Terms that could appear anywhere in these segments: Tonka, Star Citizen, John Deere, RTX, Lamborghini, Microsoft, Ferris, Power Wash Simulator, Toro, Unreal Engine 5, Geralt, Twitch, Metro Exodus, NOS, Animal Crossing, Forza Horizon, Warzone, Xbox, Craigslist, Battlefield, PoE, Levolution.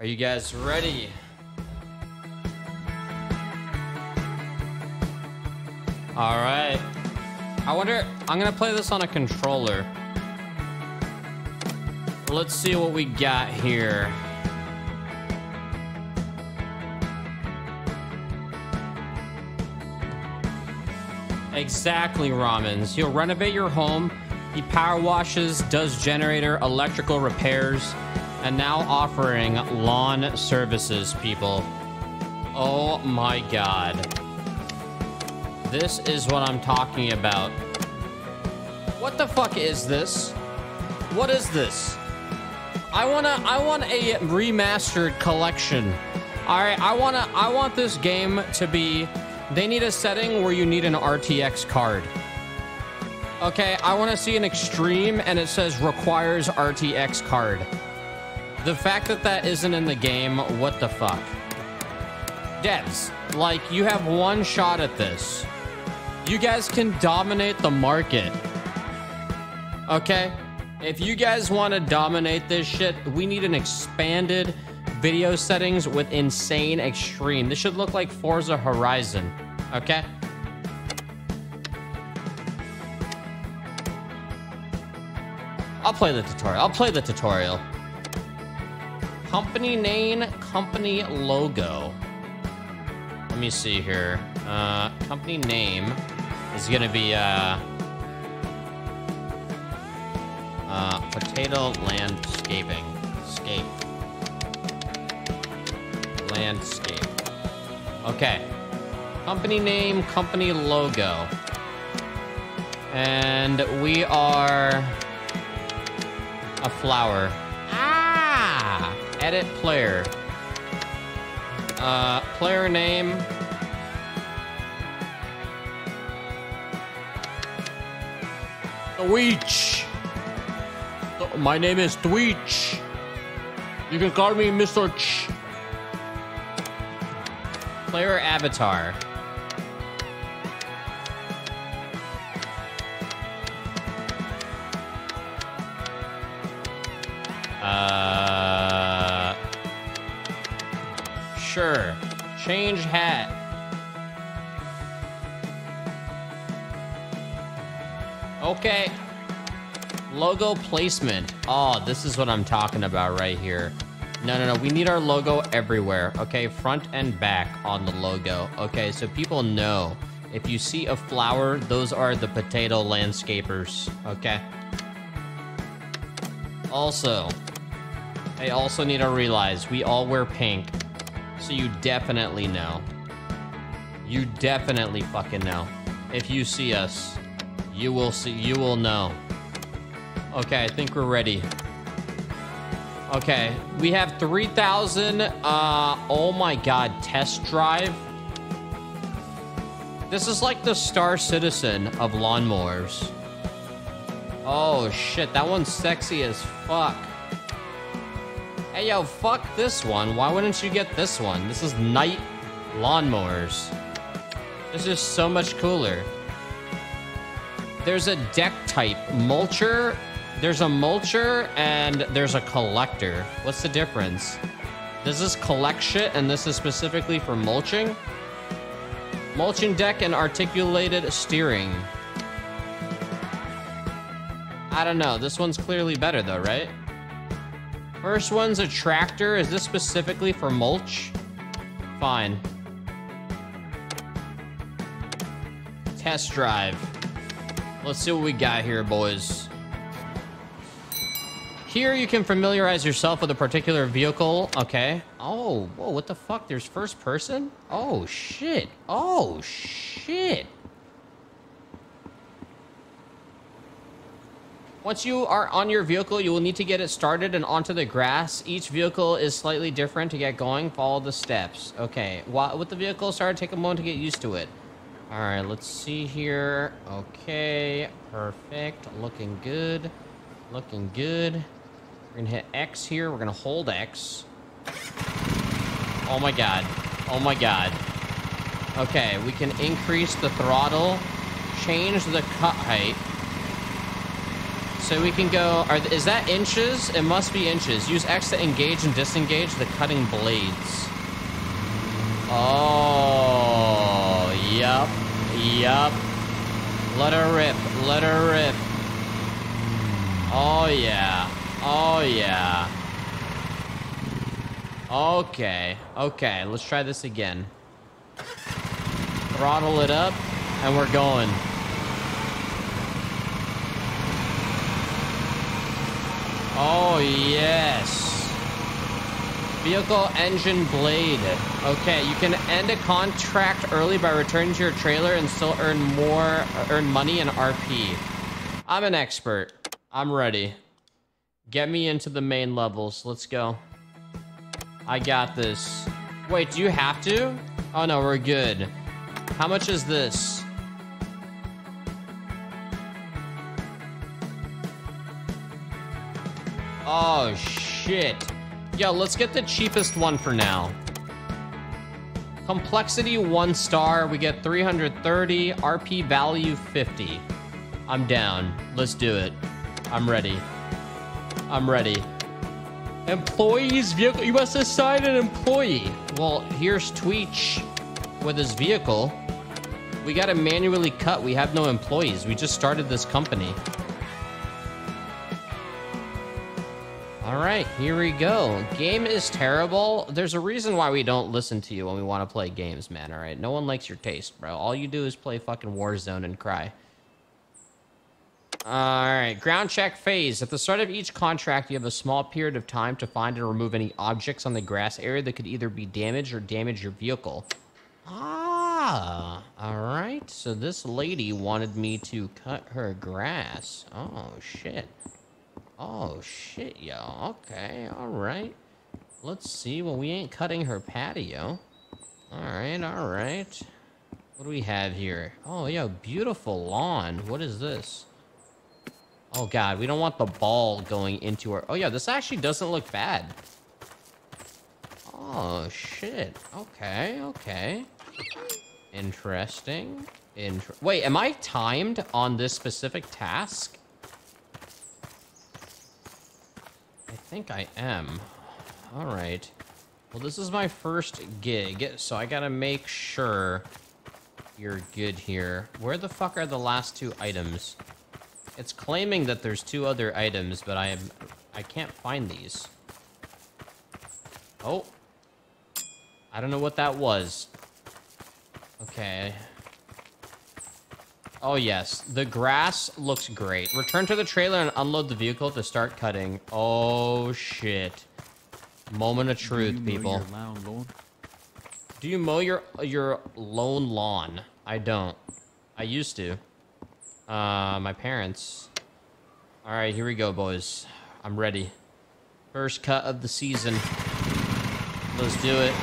Are you guys ready? All right. I wonder, I'm gonna play this on a controller. Let's see what we got here. Exactly, Ramens. You'll renovate your home. He power washes, does generator, electrical repairs, and now offering lawn services, people. Oh my God. This is what I'm talking about. What the fuck is this? What is this? I want a remastered collection. All right, I want this game to be. They need a setting where you need an RTX card. Okay, I want to see an extreme and it says requires RTX card. The fact that that isn't in the game, what the fuck? Devs, like, you have one shot at this. You guys can dominate the market. Okay? If you guys want to dominate this shit, we need an expanded video settings with insane extreme. This should look like Forza Horizon, okay? I'll play the tutorial. I'll play the tutorial. Company name, company logo. Let me see here. Company name is gonna be Potato Landscaping. Landscape. Okay. Company name, company logo. And we are a flower. Ah! Edit player. Player name. Twitch. My name is Twitch. You can call me Mr. Ch. Player avatar. Sure. Change hat. Okay. Logo placement. Oh, this is what I'm talking about right here. No, no, no, we need our logo everywhere, okay? Front and back on the logo, okay? So people know, if you see a flower, those are the potato landscapers, okay? Also, I also need to realize we all wear pink, so you definitely know. You definitely fucking know. If you see us, you will see, you will know. Okay, I think we're ready. Okay, we have 3,000, oh my God, test drive. This is like the Star Citizen of lawnmowers. Oh shit, that one's sexy as fuck. Hey yo, fuck this one. Why wouldn't you get this one? This is night lawnmowers. This is so much cooler. There's a deck type, mulcher. There's a mulcher and there's a collector. What's the difference? This is collection and this is specifically for mulching. Mulching deck and articulated steering. I don't know. This one's clearly better though, right? First one's a tractor. Is this specifically for mulch? Fine. Test drive. Let's see what we got here, boys. Here you can familiarize yourself with a particular vehicle. Okay. Oh, whoa, what the fuck? There's first person? Oh, shit. Oh, shit. Once you are on your vehicle, you will need to get it started and onto the grass. Each vehicle is slightly different to get going. Follow the steps. Okay. While with the vehicle started, take a moment to get used to it. All right, let's see here. Okay, perfect. Looking good. Looking good. We're gonna hit X here. We're gonna hold X. Oh my God. Oh my God. Okay, we can increase the throttle, change the cut height. So we can go, is that inches? It must be inches. Use X to engage and disengage the cutting blades. Oh, yup, yup. Let her rip, let her rip. Oh yeah, oh yeah. Okay, okay, let's try this again. Throttle it up, and we're going. Oh, yes. Vehicle engine blade. Okay, you can end a contract early by returning to your trailer and still earn money and RP. I'm an expert. I'm ready. Get me into the main levels. Let's go. I got this. Wait, do you have to? Oh no, we're good. How much is this? Oh, shit. Yo, let's get the cheapest one for now. Complexity 1 star. We get 330. RP value 50. I'm down. Let's do it. I'm ready. I'm ready. Employee's vehicle. You must assign an employee. Well, here's Twitch with his vehicle. We gotta manually cut. We have no employees. We just started this company. All right, here we go. Game is terrible. There's a reason why we don't listen to you when we want to play games, man. All right, no one likes your taste, bro. All you do is play fucking Warzone and cry. All right, ground check phase. At the start of each contract, you have a small period of time to find and remove any objects on the grass area that could either be damaged or damage your vehicle. Ah, all right. So this lady wanted me to cut her grass. Oh, shit. Oh, shit, y'all. Okay, all right. Let's see. Well, we ain't cutting her patio. All right, all right. What do we have here? Oh, yeah, beautiful lawn. What is this? Oh, God, we don't want the ball going into her. Oh, yeah, this actually doesn't look bad. Oh, shit. Okay, okay. Interesting. Wait, am I timed on this specific task? I think I am. All right. Well, this is my first gig, so I gotta make sure you're good here. Where the fuck are the last two items? It's claiming that there's two other items, but I can't find these. Oh. I don't know what that was. Okay. Oh, yes. The grass looks great. Return to the trailer and unload the vehicle to start cutting. Oh, shit. Moment of truth, people. Do you mow your lone lawn? I don't. I used to. My parents. All right, here we go, boys. I'm ready. First cut of the season. Let's do it.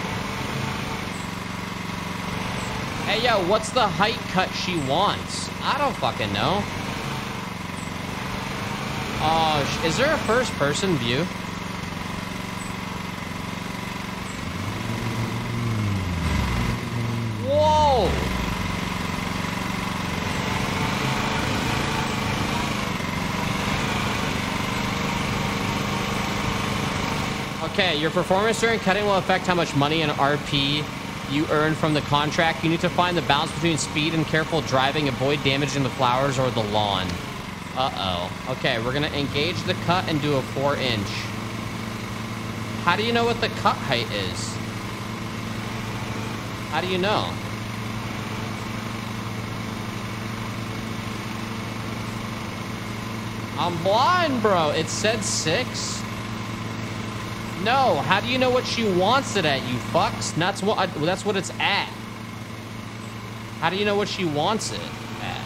Hey, yo, what's the height cut she wants? I don't fucking know. Oh, is there a first-person view? Whoa! Okay, your performance during cutting will affect how much money and RP you earn from the contract. You need to find the balance between speed and careful driving. Avoid damaging the flowers or the lawn. Uh-oh. Okay, we're going to engage the cut and do a 4-inch. How do you know what the cut height is? How do you know? I'm blind, bro. It said 6. No, how do you know what she wants it at, you fucks? That's what it's at. How do you know what she wants it at?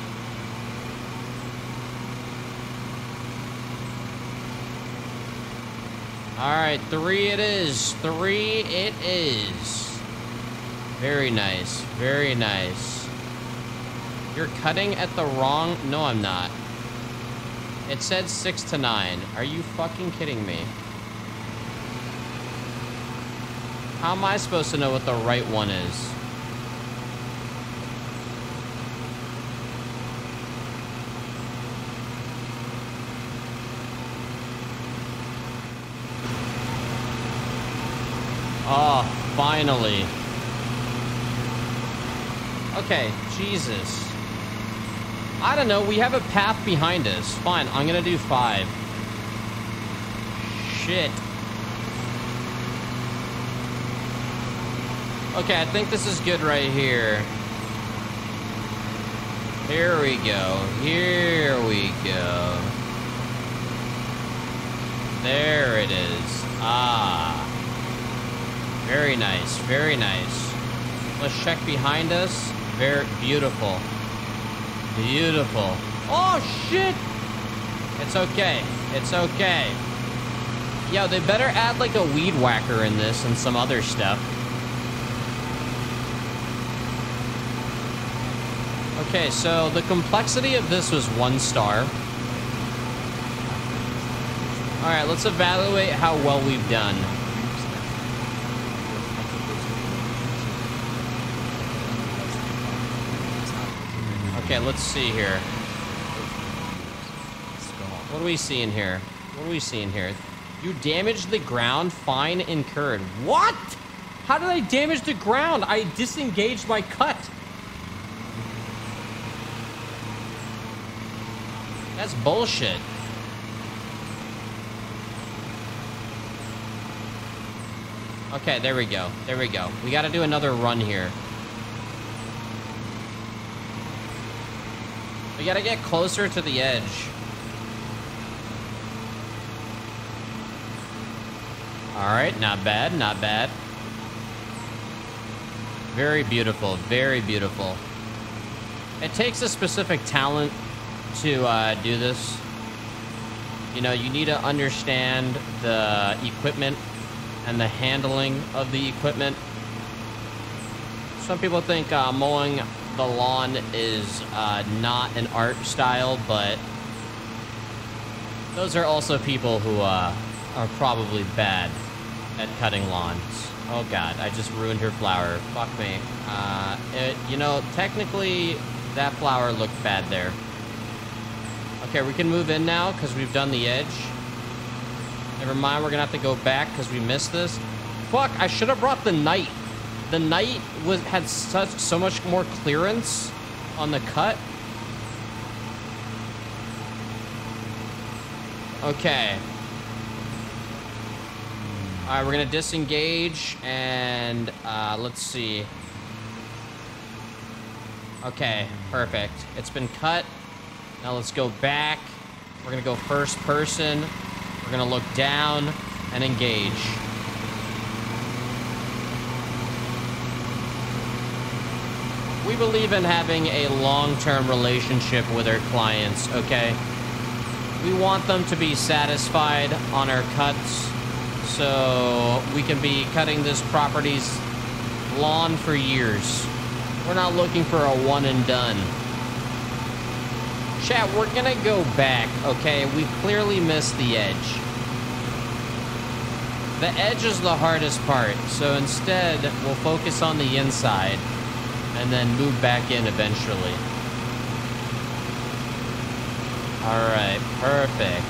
Alright, 3 it is. 3 it is. Very nice. Very nice. You're cutting at the wrong... No, I'm not. It said 6 to 9. Are you fucking kidding me? How am I supposed to know what the right one is? Oh, finally. Okay, Jesus. I don't know, we have a path behind us. Fine, I'm gonna do 5. Shit. Okay, I think this is good right here. Here we go. Here we go. There it is. Ah. Very nice. Very nice. Let's check behind us. Very beautiful. Beautiful. Oh, shit! It's okay. It's okay. Yo, they better add, like, a weed whacker in this and some other stuff. Okay, so the complexity of this was 1 star. Alright, let's evaluate how well we've done. Okay, let's see here. What do we see in here? What do we see in here? You damaged the ground, fine incurred. What? How did I damage the ground? I disengaged my cut. That's bullshit. Okay, there we go. There we go. We gotta do another run here. We gotta get closer to the edge. Alright, not bad, not bad. Very beautiful, very beautiful. It takes a specific talent to do this. You know, you need to understand the equipment and the handling of the equipment. Some people think mowing the lawn is not an art style, but those are also people who are probably bad at cutting lawns. Oh god, I just ruined her flower. Fuck me. You know, technically that flower looked bad there. Okay, we can move in now because we've done the edge. Never mind, we're gonna have to go back because we missed this. Fuck, I should have brought the knight. The knight had so much more clearance on the cut. Okay. All right, we're gonna disengage and let's see. Okay, perfect. It's been cut. Now let's go back. We're gonna go first person. We're gonna look down and engage. We believe in having a long-term relationship with our clients, okay? We want them to be satisfied on our cuts, so we can be cutting this property's lawn for years. We're not looking for a one and done. Chat, we're gonna go back, okay? We clearly missed the edge. The edge is the hardest part, so instead, we'll focus on the inside and then move back in eventually. Alright, perfect.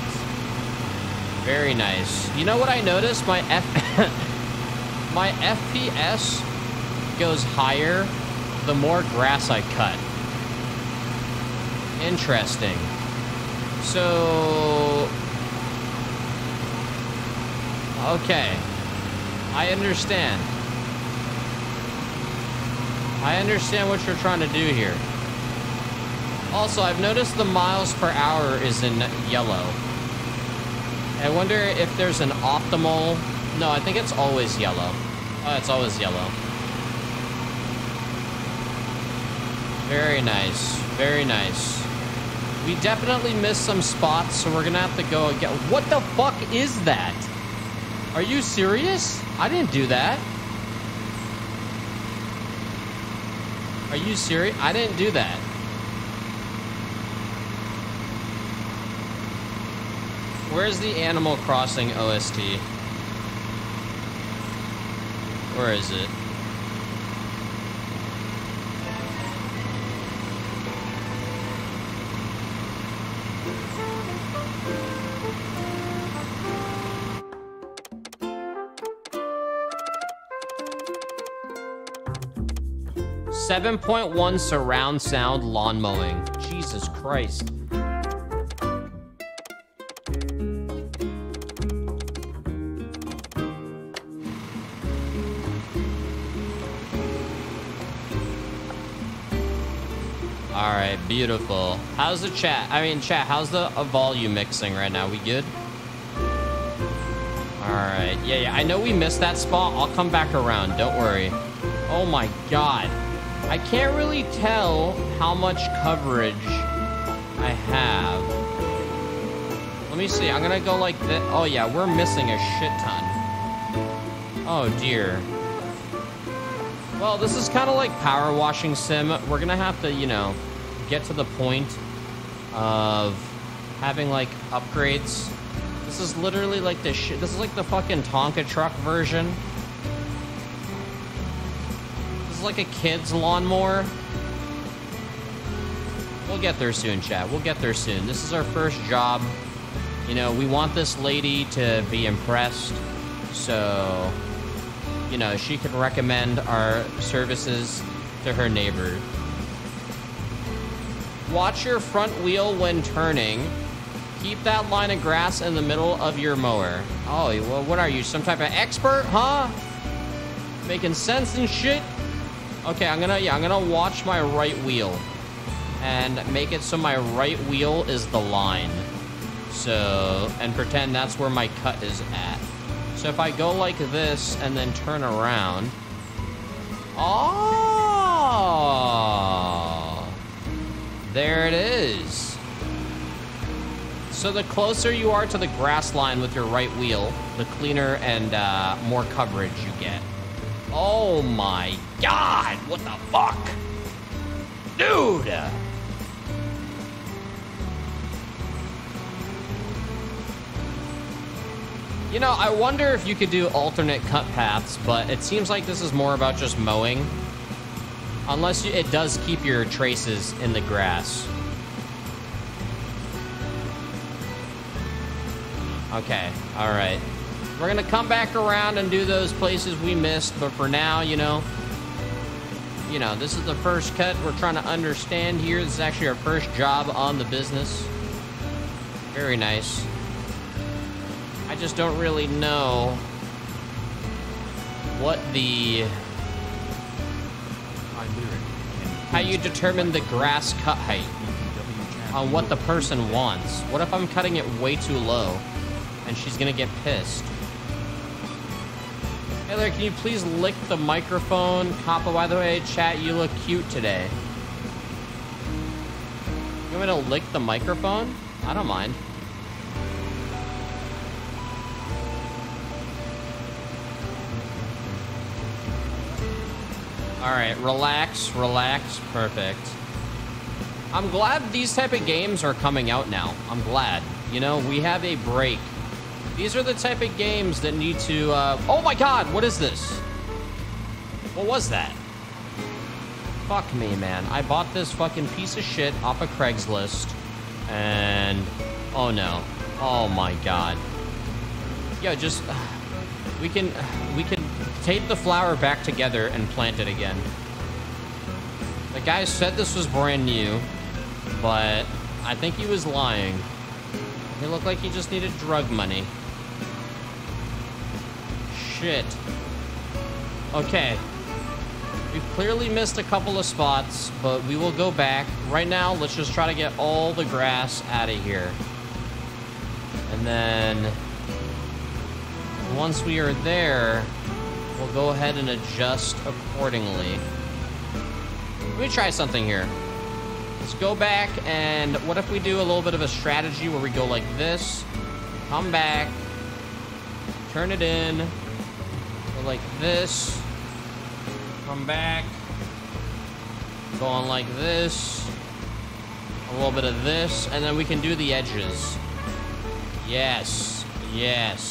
Very nice. You know what I noticed? My my FPS goes higher the more grass I cut. Interesting. So... okay. I understand. I understand what you're trying to do here. Also, I've noticed the miles per hour is in yellow. I wonder if there's an optimal... no, I think it's always yellow. Oh, it's always yellow. Very nice. Very nice. We definitely missed some spots, so we're gonna have to go again. What the fuck is that? Are you serious? I didn't do that. Are you serious? I didn't do that. Where's the Animal Crossing OST? Where is it? 7.1 surround sound lawn mowing. Jesus Christ. All right, beautiful. How's the chat? I mean, chat, how's the volume mixing right now? We good? All right. Yeah, yeah. I know we missed that spot. I'll come back around. Don't worry. Oh my God. I can't really tell how much coverage I have. Let me see. I'm going to go like this. Oh yeah, we're missing a shit ton. Oh dear. Well, this is kind of like power washing sim. We're going to have to, you know, get to the point of having, like, upgrades. This is literally like the shit. This is like the fucking Tonka truck version. This is like a kid's lawnmower. We'll get there soon, chat. We'll get there soon. This is our first job. You know, we want this lady to be impressed. So... you know, she could recommend our services to her neighbor. Watch your front wheel when turning. Keep that line of grass in the middle of your mower. Oh, well, what are you, some type of expert, huh? Making sense and shit? Okay, I'm gonna watch my right wheel and make it so my right wheel is the line. So, and pretend that's where my cut is at. So if I go like this and then turn around... Oh! There it is. So the closer you are to the grass line with your right wheel, the cleaner and more coverage you get. Oh my God! What the fuck? Dude! You know, I wonder if you could do alternate cut paths, but it seems like this is more about just mowing. Unless it does keep your traces in the grass. Okay, all right. We're gonna come back around and do those places we missed, but for now, you know, this is the first cut we're trying to understand here. This is actually our first job on the business. Very nice. I just don't really know what the... how you determine the grass cut height on what the person wants. What if I'm cutting it way too low and she's gonna get pissed? Hey there, can you please lick the microphone? Kappa, by the way, chat, you look cute today. You want me to lick the microphone? I don't mind. All right, relax, relax, perfect. I'm glad these type of games are coming out now. I'm glad. You know, we have a break. These are the type of games that need to... oh my God, what is this? What was that? Fuck me, man. I bought this fucking piece of shit off of Craigslist. And... oh no. Oh my God. Yo, just... We can tape the flower back together and plant it again. The guy said this was brand new, but I think he was lying. He looked like he just needed drug money. Shit. Okay. We've clearly missed a couple of spots, but we will go back. Right now, let's just try to get all the grass out of here. And then... once we are there, we'll go ahead and adjust accordingly. Let me try something here. Let's go back, and what if we do a little bit of a strategy where we go like this, come back, turn it in, go like this, come back, go on like this, a little bit of this, and then we can do the edges. Yes, yes.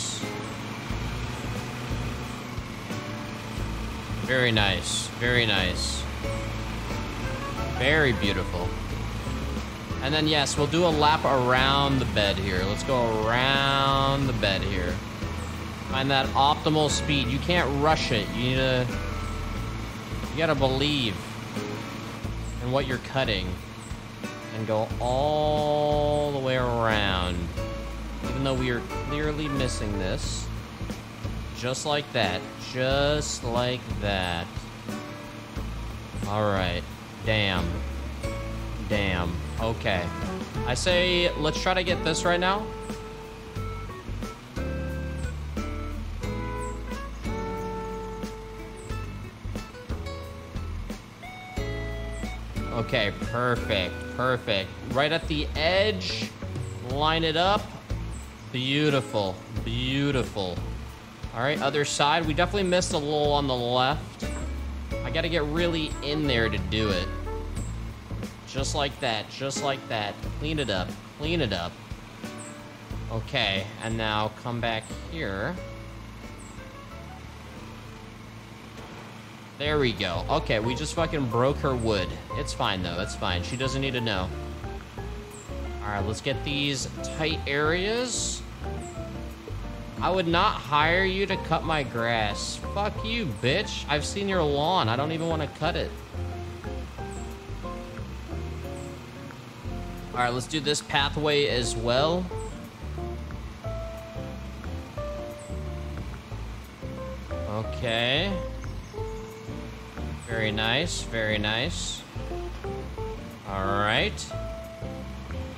Very nice, very nice. Very beautiful. And then yes, we'll do a lap around the bed here. Let's go around the bed here. Find that optimal speed. You can't rush it. You gotta believe. and what you're cutting and go all the way around. Even though we are clearly missing this. Just like that. Just like that. Alright. Damn. Damn. Okay. I say, let's try to get this right now. Okay, perfect, perfect. Right at the edge, line it up. Beautiful, beautiful. All right, other side. We definitely missed a little on the left. I gotta get really in there to do it. Just like that, just like that. Clean it up, clean it up. Okay, and now come back here. There we go. Okay, we just fucking broke her wood. It's fine, though. It's fine. She doesn't need to know. Alright, let's get these tight areas. I would not hire you to cut my grass. Fuck you, bitch. I've seen your lawn. I don't even want to cut it. Alright, let's do this pathway as well. Okay. Very nice, very nice. Alright.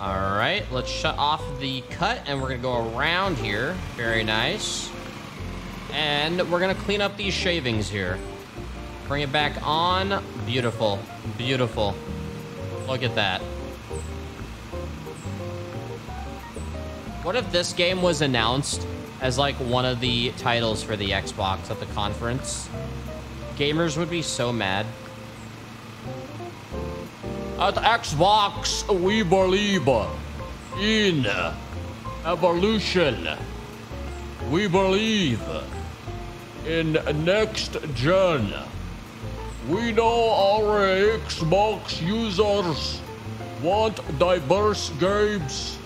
Alright, let's shut off the cut and we're gonna go around here. Very nice. And we're gonna clean up these shavings here. Bring it back on. Beautiful, beautiful. Look at that. What if this game was announced as like one of the titles for the Xbox at the conference? Gamers would be so mad. At Xbox, we believe in evolution. We believe in next gen. We know our Xbox users want diverse games.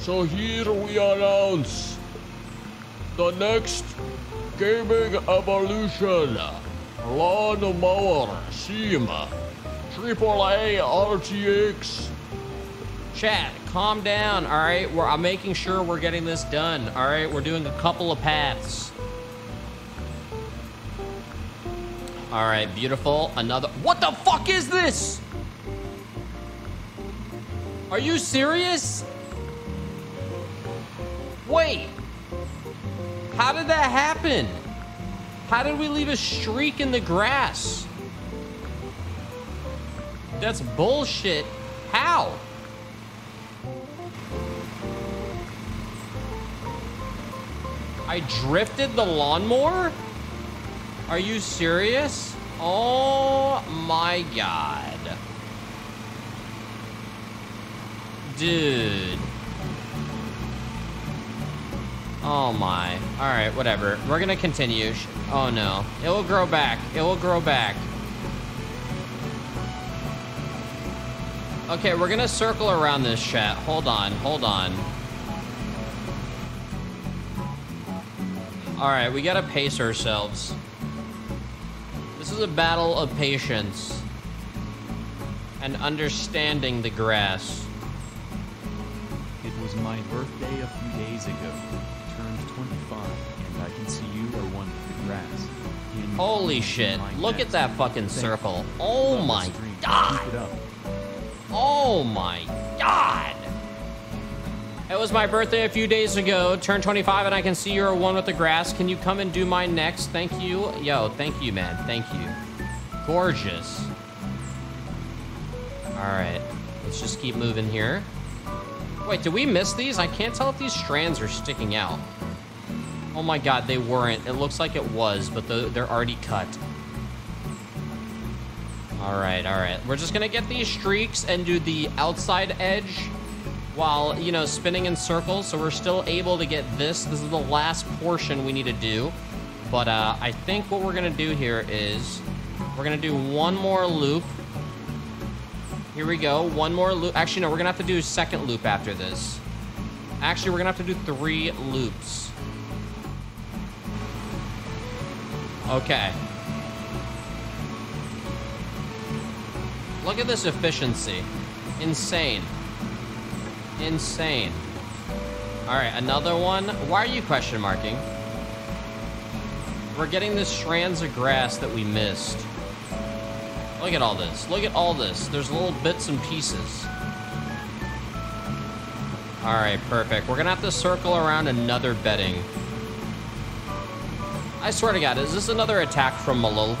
So here we announce the next gaming evolution. Lawnmower Sim AAA RTX. Chat, calm down. All right, I'm making sure we're getting this done. All right, we're doing a couple of paths. All right, beautiful. Another. What the fuck is this? Are you serious? Wait. How did that happen? How did we leave a streak in the grass? That's bullshit. How? I drifted the lawnmower? Are you serious? Oh my god. Dude. Oh my. Alright, whatever. We're gonna continue. Oh no. It will grow back. It will grow back. Okay, we're gonna circle around this, chat. Hold on, hold on. Alright, we gotta pace ourselves. This is a battle of patience. And understanding the grass. It was my birthday a few days ago. And I can see you are one with the grass. Holy shit. Look at that fucking circle. Oh my god. Oh my god. It was my birthday a few days ago. Turned 25 and I can see you are one with the grass. Can you come and do my next? Thank you. Yo, thank you, man. Thank you. Gorgeous. Alright. Let's just keep moving here. Wait, did we miss these? I can't tell if these strands are sticking out. Oh my god, they weren't. It looks like it was, but they're already cut. Alright, alright. We're just gonna get these streaks and do the outside edge while, you know, spinning in circles. So we're still able to get this. This is the last portion we need to do. But I think what we're gonna do here is we're gonna do one more loop. Here we go. One more loop. Actually, no, we're gonna have to do a second loop after this. Actually, we're gonna have to do 3 loops. Okay. Look at this efficiency. Insane. Insane. Alright, another one. Why are you question marking? We're getting the strands of grass that we missed. Look at all this. Look at all this. There's little bits and pieces. Alright, perfect. We're gonna have to circle around another bedding. I swear to God, is this another attack from Malul?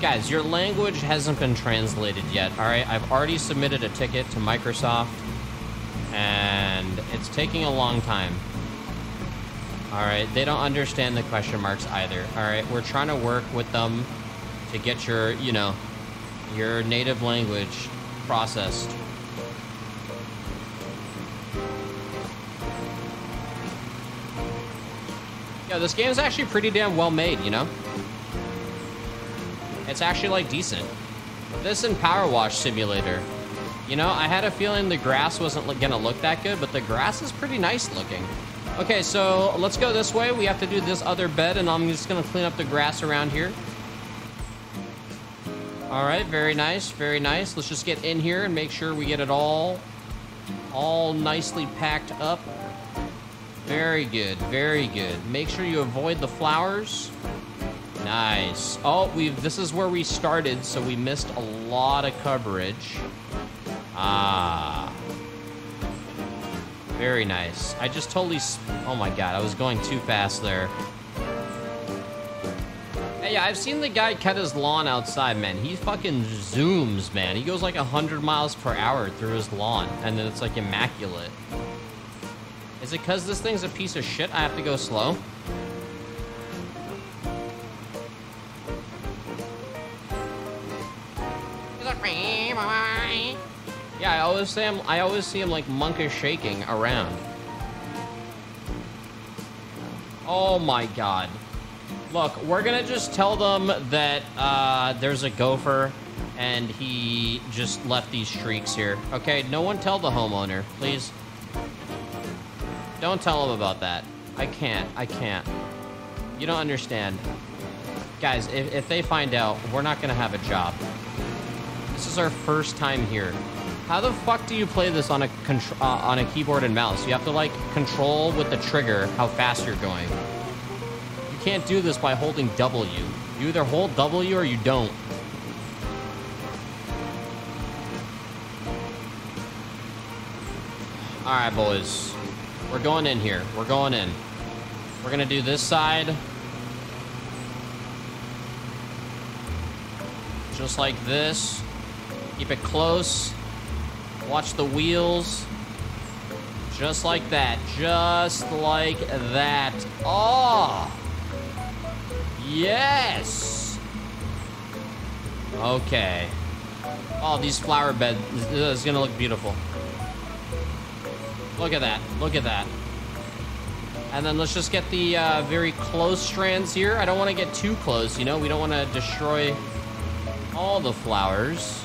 Guys, your language hasn't been translated yet, alright? I've already submitted a ticket to Microsoft, and it's taking a long time. Alright, they don't understand the question marks either. Alright, we're trying to work with them to get your, you know, your native language processed. Yeah, this game's actually pretty damn well made, you know? It's actually, like, decent. This and Power Wash Simulator. You know, I had a feeling the grass wasn't gonna look that good, but the grass is pretty nice looking. Okay, so let's go this way. We have to do this other bed, and I'm just gonna clean up the grass around here. All right, very nice, very nice. Let's just get in here and make sure we get it all nicely packed up. Very good, very good. Make sure you avoid the flowers. Nice. Oh, this is where we started, so we missed a lot of coverage. Ah. Very nice. I just totally... Oh my God, I was going too fast there. Hey, yeah, I've seen the guy cut his lawn outside, man. He fucking zooms, man. He goes like 100 miles per hour through his lawn, and then it's like immaculate. Is it because this thing's a piece of shit I have to go slow? Yeah, I always see him like monkish shaking around. Oh my God. Look, we're gonna just tell them that there's a gopher and he just left these streaks here. Okay, no one tell the homeowner, please. Don't tell him about that. I can't. You don't understand. Guys, if they find out, we're not gonna have a job. This is our first time here. How the fuck do you play this on a keyboard and mouse? You have to like control with the trigger how fast you're going. You can't do this by holding W. You either hold W or you don't. All right, boys. We're going in here. We're going in. We're gonna do this side. Just like this. Keep it close. Watch the wheels. Just like that. Just like that. Oh! Yes! Okay. Oh, these flower beds. It's gonna look beautiful. Look at that. Look at that. And then let's just get the very close strands here. I don't want to get too close, you know? We don't want to destroy all the flowers.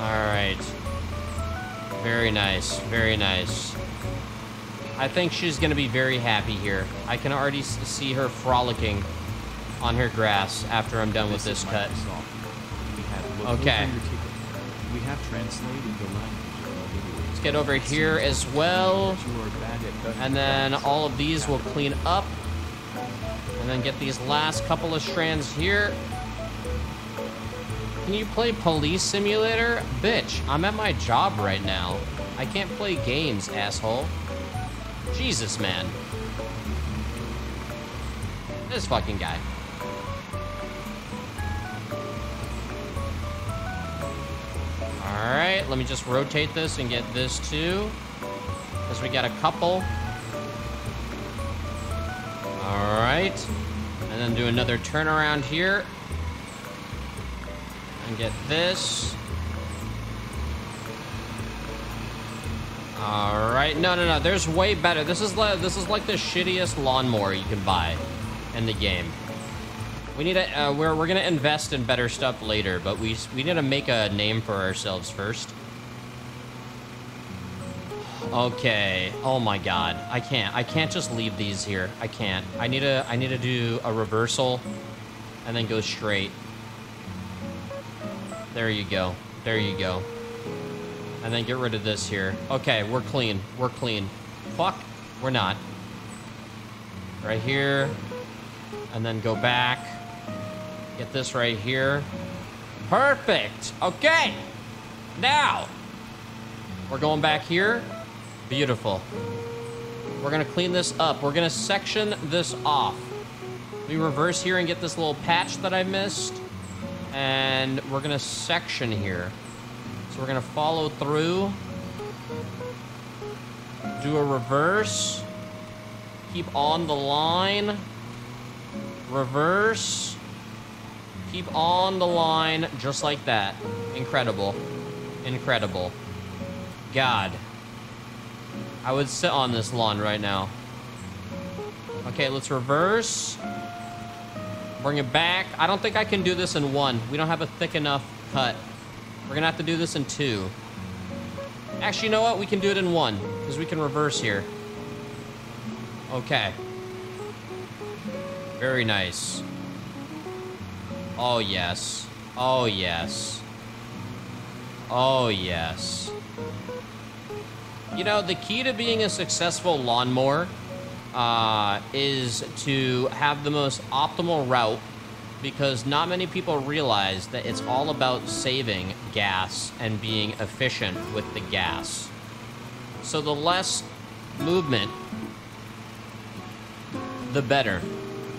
Alright. Very nice. Very nice. I think she's going to be very happy here. I can already see her frolicking on her grass after I'm done with this cut. Okay. We have translated the language. Let's get over here as well. And then all of these will clean up. And then get these last couple of strands here. Can you play Police Simulator? Bitch, I'm at my job right now. I can't play games, asshole. Jesus, man. This fucking guy. Alright, let me just rotate this and get this too. Because we got a couple. Alright. And then do another turnaround here. And get this. All right, no. There's way better. This is like the shittiest lawnmower you can buy in the game. We need to. We're gonna invest in better stuff later, but we need to make a name for ourselves first. Okay. Oh my God. I can't just leave these here. I can't. I need to do a reversal, and then go straight. There you go. There you go. And then get rid of this here. Okay, we're clean. We're clean. Fuck, we're not. Right here. And then go back. Get this right here. Perfect. Okay. Now, we're going back here. Beautiful. We're going to clean this up. We're going to section this off. We reverse here and get this little patch that I missed. And we're going to section here. So we're going to follow through. Do a reverse. Keep on the line. Reverse. Keep on the line just like that. Incredible. Incredible. God. I would sit on this lawn right now. Okay, let's reverse. Bring it back. I don't think I can do this in one. We don't have a thick enough cut. We're gonna have to do this in two. Actually, you know what? We can do it in one, because we can reverse here. Okay. Very nice. Oh, yes. Oh, yes. Oh, yes. You know, the key to being a successful lawnmower is to have the most optimal route, because not many people realize that it's all about saving gas and being efficient with the gas. So the less movement, the better.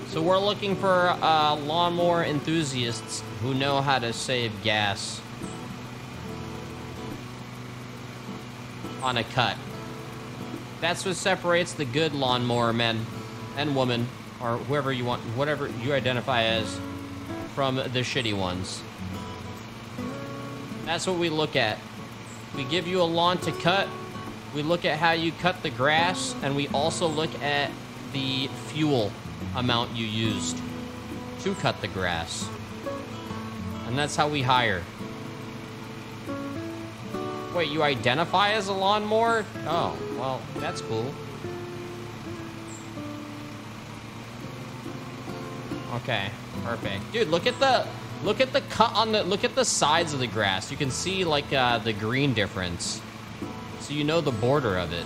So we're looking for lawnmower enthusiasts who know how to save gas on a cut. That's what separates the good lawnmower men and women, or whoever you want, whatever you identify as, from the shitty ones. That's what we look at. We give you a lawn to cut, we look at how you cut the grass, and we also look at the fuel amount you used to cut the grass. And that's how we hire. Wait, you identify as a lawnmower? Oh, well, that's cool. Okay, perfect. Dude, look at the cut on the, look at the sides of the grass. You can see, like, the green difference. So you know the border of it.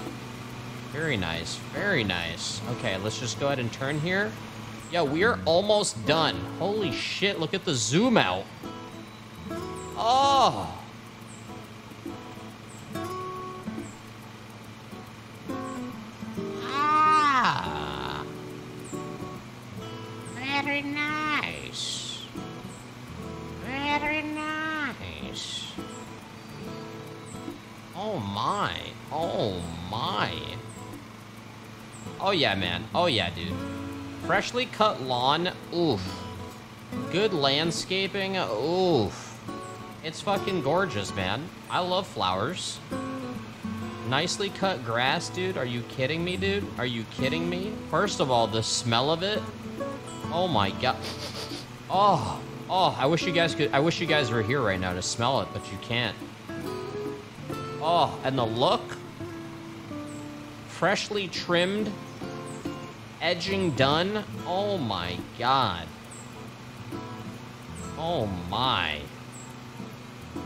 Very nice, very nice. Okay, let's just go ahead and turn here. Yeah, we are almost done. Holy shit, look at the zoom out. Oh! Ah, very nice, very nice. Oh my, oh my. Oh yeah, man. Oh yeah, dude. Freshly cut lawn. Oof. Good landscaping. Oof. It's fucking gorgeous, man. I love flowers. Nicely cut grass, dude. Are you kidding me, dude? Are you kidding me? First of all, the smell of it. Oh my god. Oh, oh. I wish you guys could. I wish you guys were here right now to smell it, but you can't. Oh, and the look. Freshly trimmed, edging done. Oh my god. Oh my.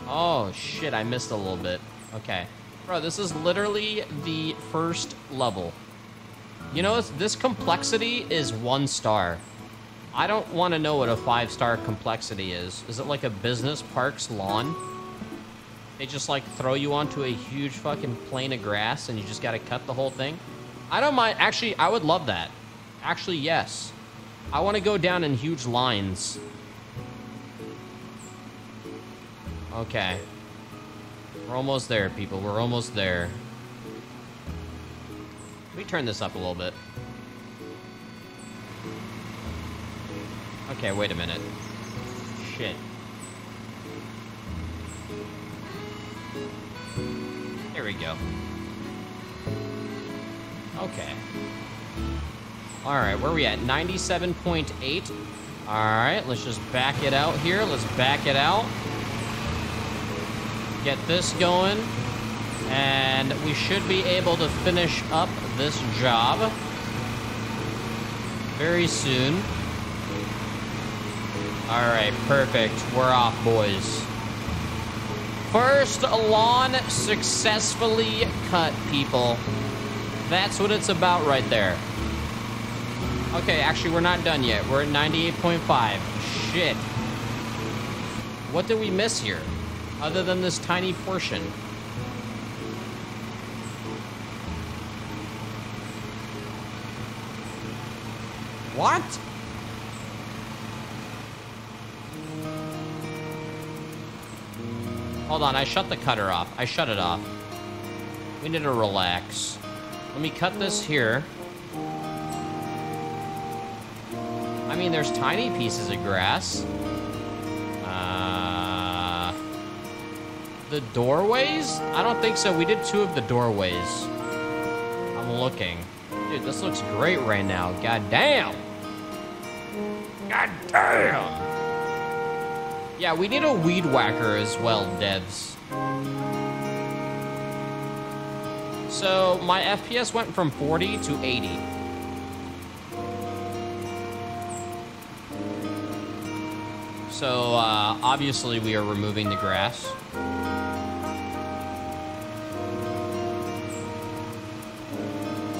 Oh shit. I missed a little bit. Okay. Bro, this is literally the first level. You know, this complexity is 1 star. I don't want to know what a 5-star complexity is. Is it like a business park's lawn? They just like throw you onto a huge fucking plane of grass and you just gotta cut the whole thing? I don't mind. Actually, I would love that. Actually, yes. I want to go down in huge lines. Okay. We're almost there, people. We're almost there. Let me turn this up a little bit. Okay, wait a minute. Shit. There we go. Okay. Alright, where are we at? 97.8. Alright, let's just back it out here. Let's back it out. Get this going, and we should be able to finish up this job very soon. Alright, perfect. We're off, boys. First lawn successfully cut, people. That's what it's about right there. Okay, actually, we're not done yet. We're at 98.5. Shit. What did we miss here? Other than this tiny portion. What? Hold on, I shut the cutter off. I shut it off. We need to relax. Let me cut this here. I mean, there's tiny pieces of grass. The doorways? I don't think so. We did two of the doorways. I'm looking. Dude, this looks great right now. God damn. God damn. Yeah, we need a weed whacker as well, devs. So, my FPS went from 40 to 80. So, obviously we are removing the grass.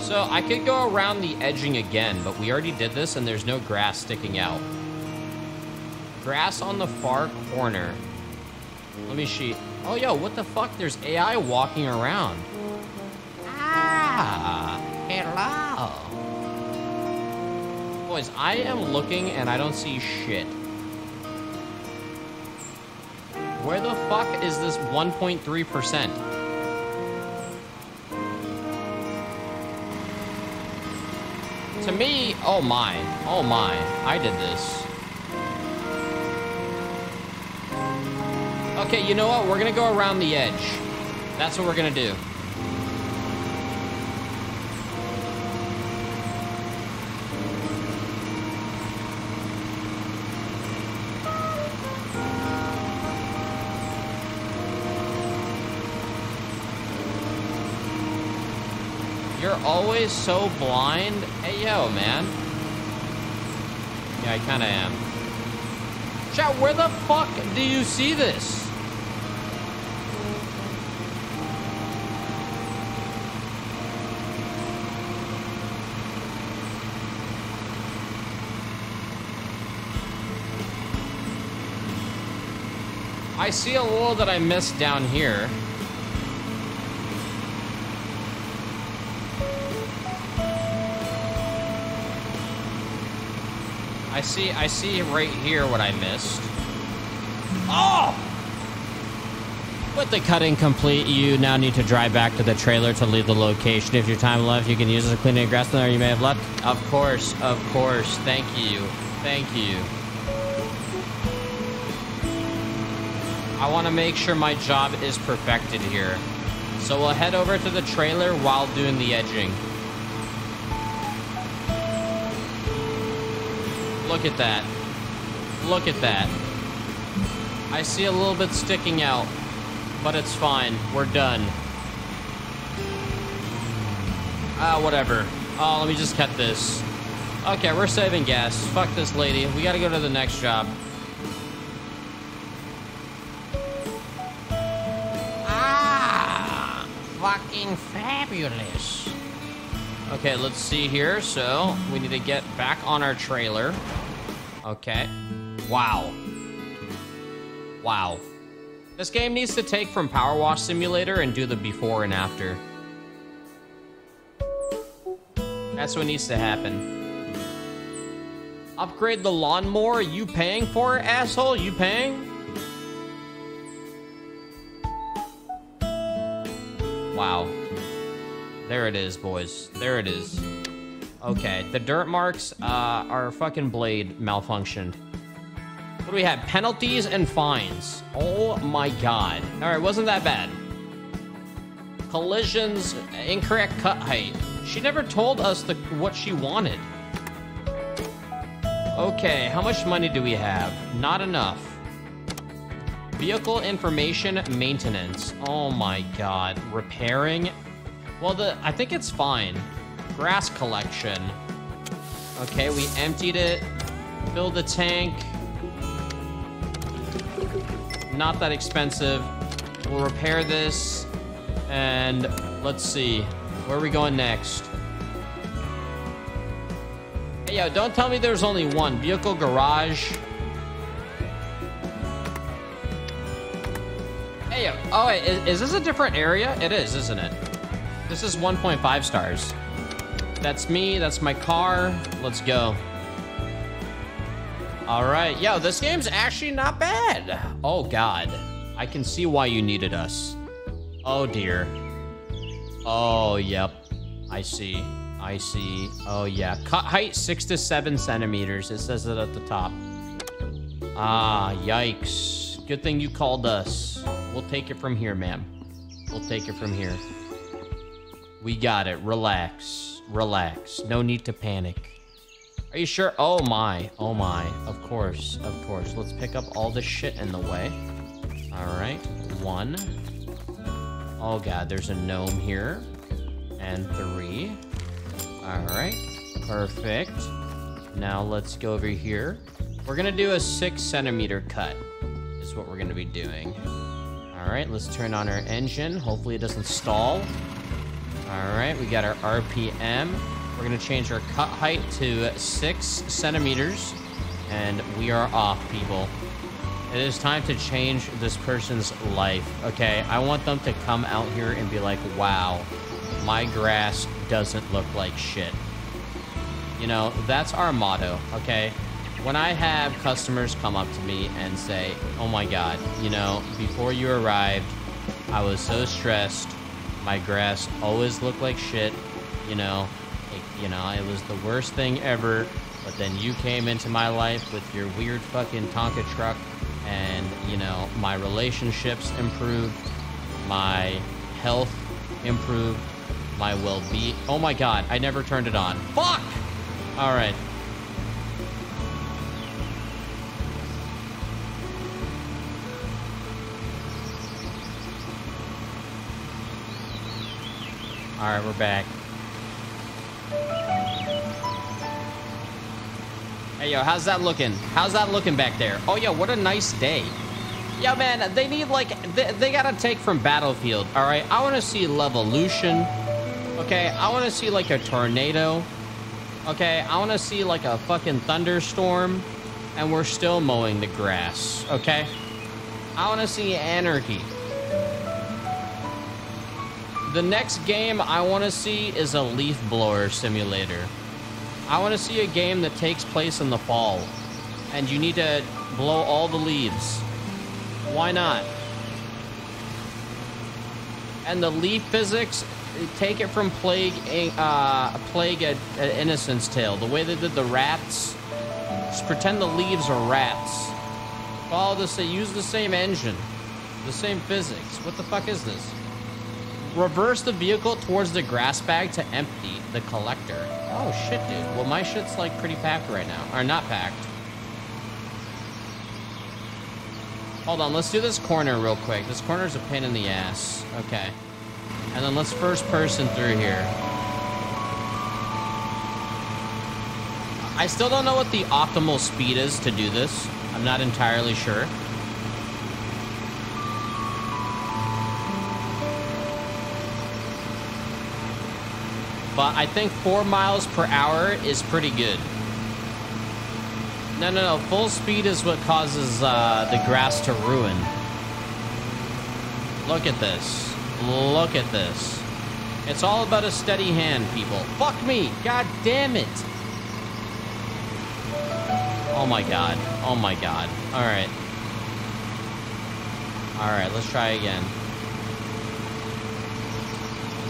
So, I could go around the edging again, but we already did this and there's no grass sticking out. Grass on the far corner. Let me see. Oh, yo, what the fuck? There's AI walking around. Ah, hello. Boys, I am looking and I don't see shit. Where the fuck is this 1.3%? To me, oh my, I did this. Okay, you know what? We're gonna go around the edge. That's what we're gonna do. You're always so blind. Hey, yo, man. Yeah, I kinda am. Chat, where the fuck do you see this? I see a wall that I missed down here. I see right here what I missed. Oh! With the cutting complete, you now need to drive back to the trailer to leave the location. If your time left, you can use it to clean the grass there you may have left. Of course, thank you, thank you. I want to make sure my job is perfected here. So we'll head over to the trailer while doing the edging. Look at that. Look at that. I see a little bit sticking out, but it's fine. We're done. Whatever. Oh, let me just cut this. Okay, we're saving gas. Fuck this lady. We gotta go to the next job. Fucking fabulous. Okay, let's see here. So we need to get back on our trailer. Okay. Wow. Wow. This game needs to take from Power Wash Simulator and do the before and after. That's what needs to happen. Upgrade the lawnmower. You paying for it, asshole? You paying? Wow. There it is, boys. There it is. Okay, the dirt marks, our fucking blade malfunctioned. What do we have? Penalties and fines. Oh my god. Alright, wasn't that bad. Collisions, incorrect cut height. She never told us what she wanted. Okay, how much money do we have? Not enough. Vehicle information maintenance. Oh my god. Repairing. Well, I think it's fine. Grass collection. Okay, we emptied it. Fill the tank. Not that expensive. We'll repair this. And let's see. Where are we going next? Hey, yo, don't tell me there's only one. Vehicle garage. Hey, yo. Oh, wait, is this a different area? It is, isn't it? This is 1.5 stars. That's me. That's my car. Let's go. All right. Yo, this game's actually not bad. Oh, God. I can see why you needed us. Oh, dear. Oh, yep. I see. I see. Oh, yeah. Cut height 6 to 7 centimeters. It says it at the top. Ah, yikes. Good thing you called us. We'll take it from here, ma'am. We'll take it from here. We got it. Relax. Relax. No need to panic. Are you sure? Oh my. Oh my. Of course. Of course. Let's pick up all this shit in the way. Alright. One. Oh god, there's a gnome here. And three. Alright. Perfect. Now let's go over here. We're gonna do a 6 centimeter cut. Is what we're gonna be doing. Alright, let's turn on our engine. Hopefully it doesn't stall. Alright, we got our RPM. We're gonna change our cut height to 6 centimeters. And we are off, people. It is time to change this person's life. Okay, I want them to come out here and be like, wow, my grass doesn't look like shit. You know, that's our motto, okay? When I have customers come up to me and say, oh my god, you know, before you arrived, I was so stressed. My grass always looked like shit, you know. You know, it was the worst thing ever, but then you came into my life with your weird fucking Tonka truck, and, you know, my relationships improved, my health improved, my well-being. Oh my god, I never turned it on. Fuck! Alright. Alright, we're back. Hey, yo, how's that looking? How's that looking back there? Oh, yo, what a nice day. Yo, man, they need, like, they gotta take from Battlefield, all right? I want to see Levolution, okay? I want to see, like, a tornado, okay? I want to see, like, a fucking thunderstorm, and we're still mowing the grass, okay? I want to see anarchy. The next game I want to see is a leaf blower simulator. I want to see a game that takes place in the fall, and you need to blow all the leaves. Why not? And the leaf physics, take it from Innocence Tale. The way they did the rats, just pretend the leaves are rats. Follow this. Use the same engine, the same physics. What the fuck is this? Reverse the vehicle towards the grass bag to empty the collector. Oh, shit, dude. Well, my shit's, like, pretty packed right now. Or not packed. Hold on. Let's do this corner real quick. This corner's a pain in the ass. Okay. And then let's first person through here. I still don't know what the optimal speed is to do this. I'm not entirely sure. But I think 4 miles per hour is pretty good. No, no, no. Full speed is what causes the grass to ruin. Look at this. Look at this. It's all about a steady hand, people. Fuck me. God damn it. Oh, my God. Oh, my God. All right. All right. Let's try again.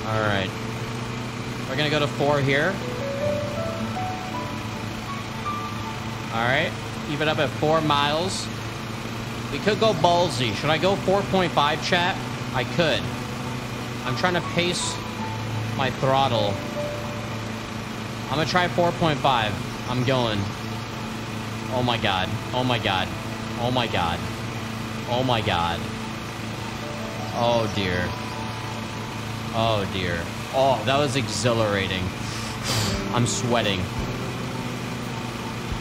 All right. We're gonna go to 4 here. Alright. Keep it up at 4 miles. We could go ballsy. Should I go 4.5, chat? I could. I'm trying to pace my throttle. I'm gonna try 4.5. I'm going. Oh my god. Oh my god. Oh my god. Oh my god. Oh dear. Oh dear. Oh, that was exhilarating. I'm sweating.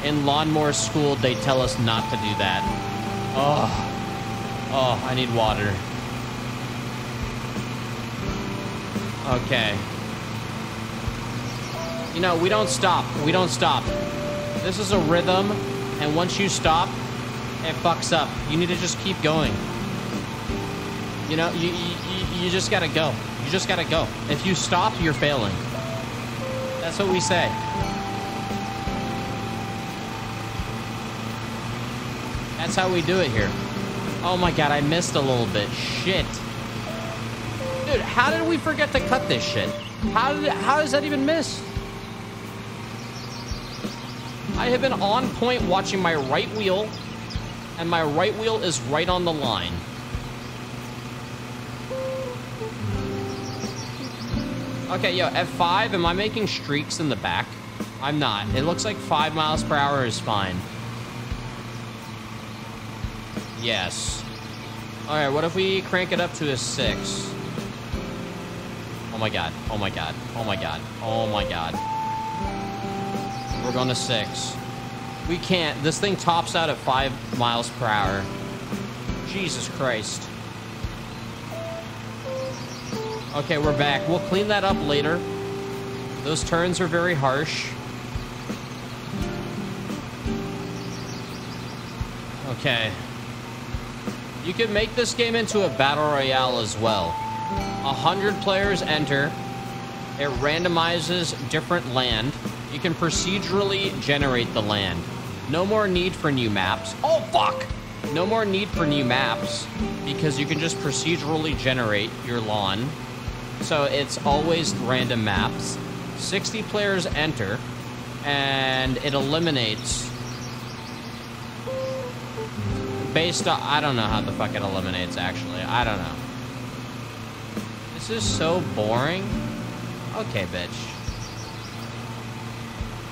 In lawnmower school, they tell us not to do that. Oh, Oh, I need water. Okay. You know, we don't stop. We don't stop. This is a rhythm, and once you stop, it fucks up. You need to just keep going. You know, you just gotta go. You just gotta go. If you stop, you're failing. That's what we say. That's how we do it here. Oh my god, I missed a little bit. Shit. Dude, how did we forget to cut this shit? How is that even missed? I have been on point watching my right wheel, and my right wheel is right on the line. Okay, yo, at 5, am I making streaks in the back? I'm not. It looks like 5 miles per hour is fine. Yes. Alright, what if we crank it up to a 6? Oh my god, oh my god, oh my god, oh my god. We're going to 6. We can't. This thing tops out at 5 miles per hour. Jesus Christ. Okay, we're back. We'll clean that up later. Those turns are very harsh. Okay. You could make this game into a battle royale as well. 100 players enter. It randomizes different land. You can procedurally generate the land. No more need for new maps. Oh, fuck! No more need for new maps because you can just procedurally generate your lawn. So it's always random maps. 60 players enter, and it eliminates... Based on... I don't know how the fuck it eliminates, actually. I don't know. This is so boring. Okay, bitch.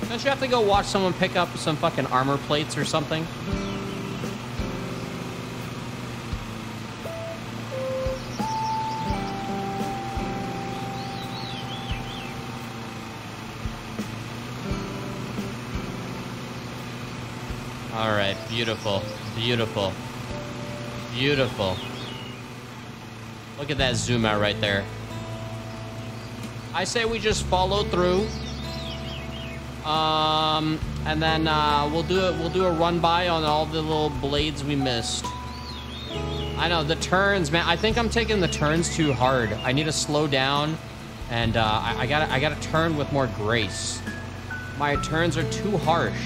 Don't you have to go watch someone pick up some fucking armor plates or something? Alright, beautiful. Beautiful. Beautiful. Look at that zoom out right there. I say we just follow through. And then, we'll do a run-by on all the little blades we missed. I know, the turns, man. I think I'm taking the turns too hard. I need to slow down, and, I gotta turn with more grace. My turns are too harsh.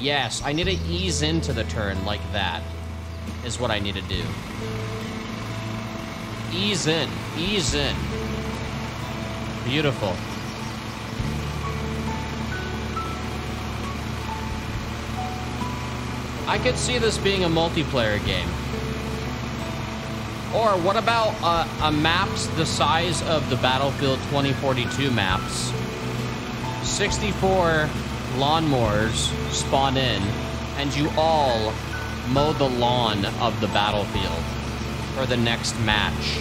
Yes, I need to ease into the turn like that, is what I need to do. Ease in. Ease in. Beautiful. I could see this being a multiplayer game. Or what about a maps the size of the Battlefield 2042 maps? 64 lawnmowers spawn in, and you all mow the lawn of the battlefield for the next match.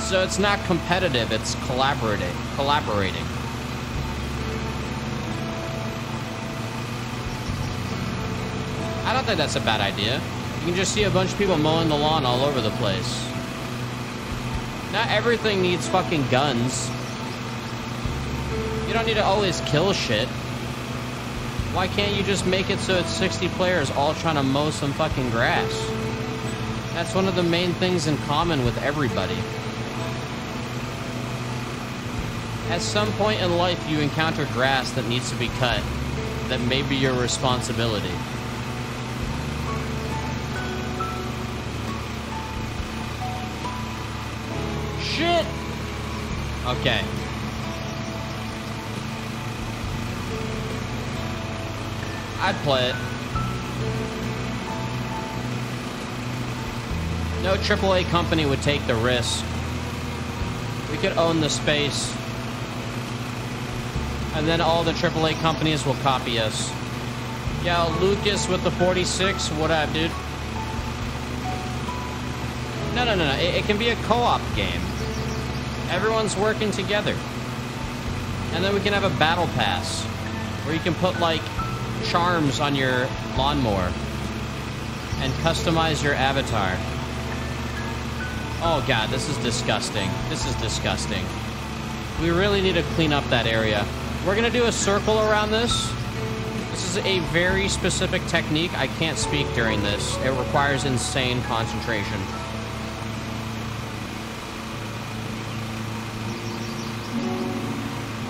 So it's not competitive, it's collaborating. I don't think that's a bad idea. You can just see a bunch of people mowing the lawn all over the place. Not everything needs fucking guns. You don't need to always kill shit. Why can't you just make it so it's 60 players all trying to mow some fucking grass? That's one of the main things in common with everybody. At some point in life, you encounter grass that needs to be cut, that may be your responsibility. Shit! Okay. I'd play it. No AAA company would take the risk. We could own the space. And then all the AAA companies will copy us. Yeah, Lucas with the 46. What up, dude? No. It can be a co-op game. Everyone's working together. And then we can have a battle pass where you can put like charms on your lawnmower and customize your avatar. Oh god, this is disgusting. This is disgusting. We really need to clean up that area. We're gonna do a circle around this. This is a very specific technique. I can't speak during this. It requires insane concentration.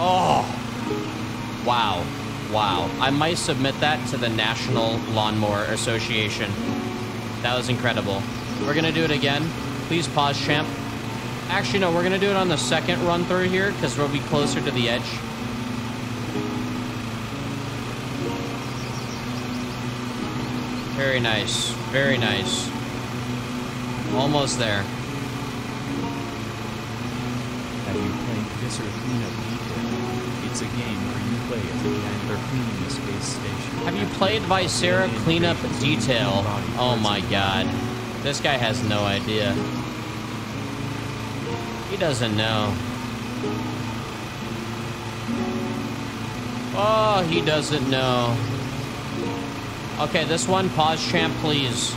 Oh! Wow. Wow. I might submit that to the National Lawnmower Association. That was incredible. We're gonna do it again. Please pause, champ. Actually, no, we're gonna do it on the second run through here because we'll be closer to the edge. Very nice. Very nice. Almost there. Have you played this or cleanup detail? It's a game where you play as a janitor cleaning a space station. Have you played Viscera Cleanup Detail? Oh my god. This guy has no idea. He doesn't know. Oh, he doesn't know. Okay, this one, pause champ, please.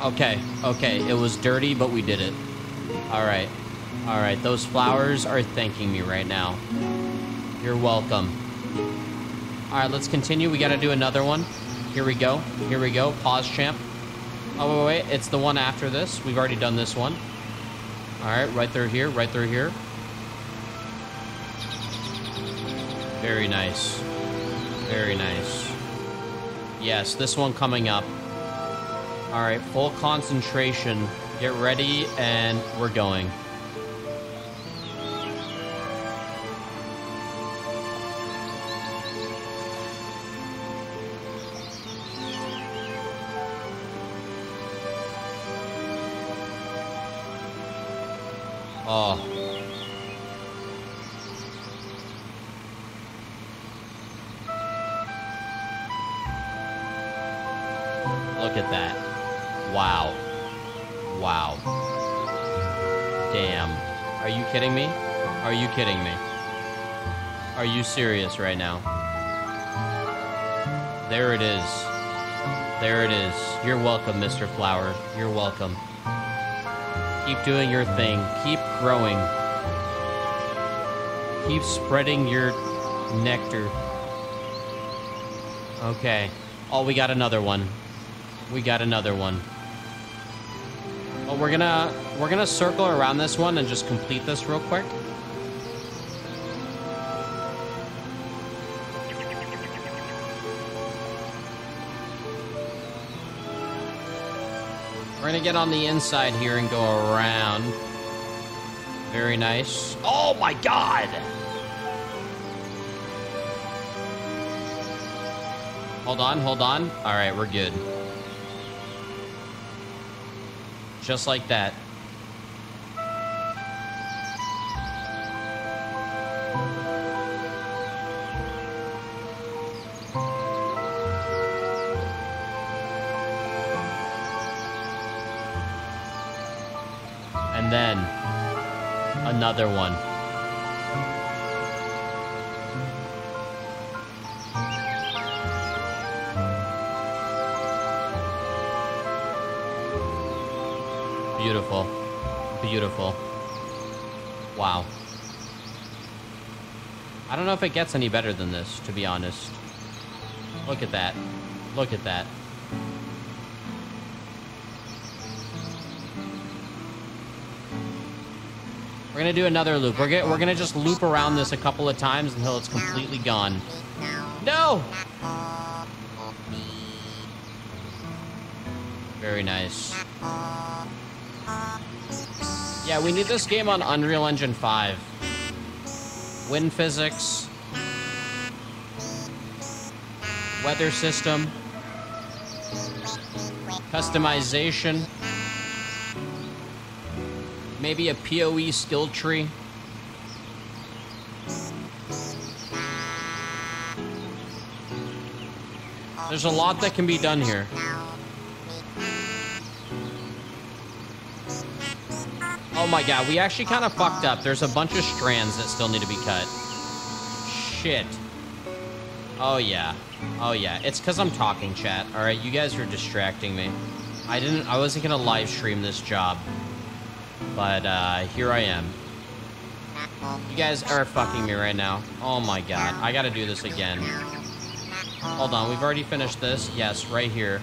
Okay, okay, it was dirty, but we did it. Alright, alright, those flowers are thanking me right now. You're welcome. Alright, let's continue, we gotta do another one. Here we go, pause champ. Oh, wait, wait, it's the one after this, we've already done this one. Alright, right through here, right through here. Very nice. Very nice. Yes, this one coming up. All right, full concentration. Get ready, and we're going. Oh. Look at that. Wow. Wow. Damn. Are you kidding me? Are you kidding me? Are you serious right now? There it is. There it is. You're welcome, Mr. Flower. You're welcome. Keep doing your thing. Keep growing. Keep spreading your nectar. Okay. Oh, we got another one. We got another one. Well, we're gonna circle around this one and just complete this real quick. We're gonna get on the inside here and go around. Very nice. Oh my god! Hold on, hold on. All right, we're good. Just like that. And then another one. Beautiful. Beautiful. Wow. I don't know if it gets any better than this, to be honest. Look at that. Look at that. We're gonna do another loop. We're gonna just loop around this a couple of times until it's completely gone. No! Very nice. Yeah, we need this game on Unreal Engine 5. Wind physics. Weather system. Customization. Maybe a PoE skill tree. There's a lot that can be done here. Oh my god, we actually kind of fucked up. There's a bunch of strands that still need to be cut. Shit. Oh yeah. Oh yeah. It's because I'm talking, chat. Alright, you guys are distracting me. I wasn't gonna live stream this job. But here I am. You guys are fucking me right now. Oh my god. I gotta do this again. Hold on, we've already finished this. Yes, right here.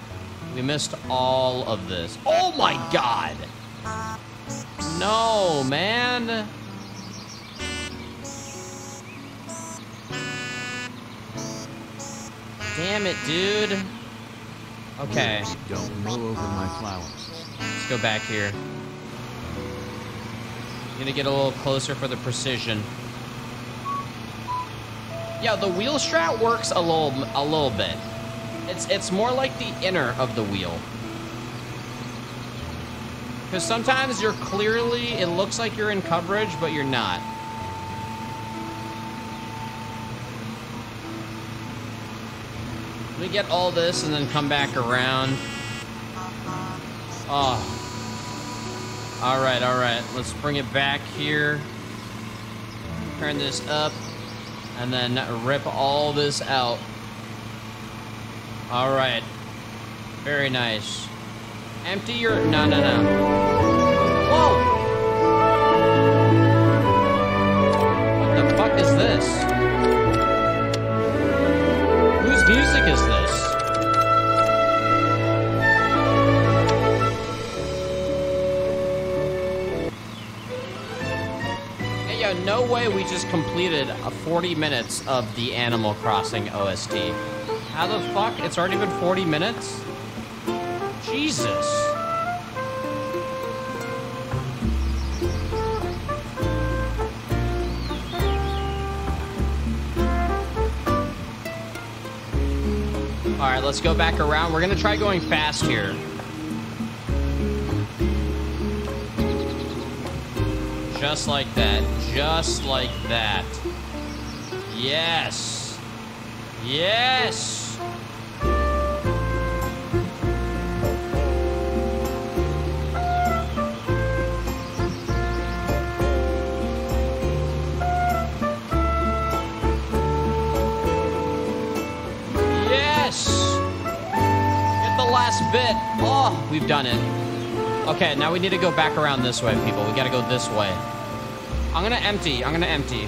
We missed all of this. Oh my god! No, man! Damn it, dude. Okay. Don't mow over my flowers. Let's go back here. I'm gonna get a little closer for the precision. Yeah, the wheel strat works a little bit. It's more like the inner of the wheel. Because sometimes you're clearly, it looks like you're in coverage, but you're not. Let me get all this and then come back around. Oh. Alright, alright. Let's bring it back here. Turn this up. And then rip all this out. All right. Very nice. Empty your... No, no, no. Whoa! What the fuck is this? Whose music is this? Hey, yo, no way we just completed a 40 minutes of the Animal Crossing OST. How the fuck? It's already been 40 minutes? Jesus. Alright, let's go back around. We're gonna try going fast here. Just like that. Just like that. Yes. Yes. Yes. Get the last bit. Oh, we've done it. Okay, now we need to go back around this way, people. We gotta go this way. I'm gonna empty. I'm gonna empty.